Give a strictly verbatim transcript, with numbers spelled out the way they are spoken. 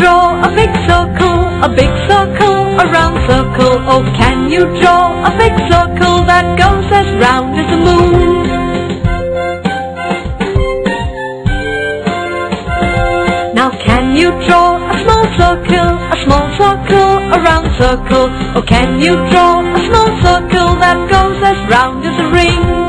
draw a big circle, a big circle, a round circle? Oh, can you draw a big circle that goes as round as the moon? Now can you draw a small circle, a small circle, a round circle? Oh, can you draw a small circle that goes as round as a ring?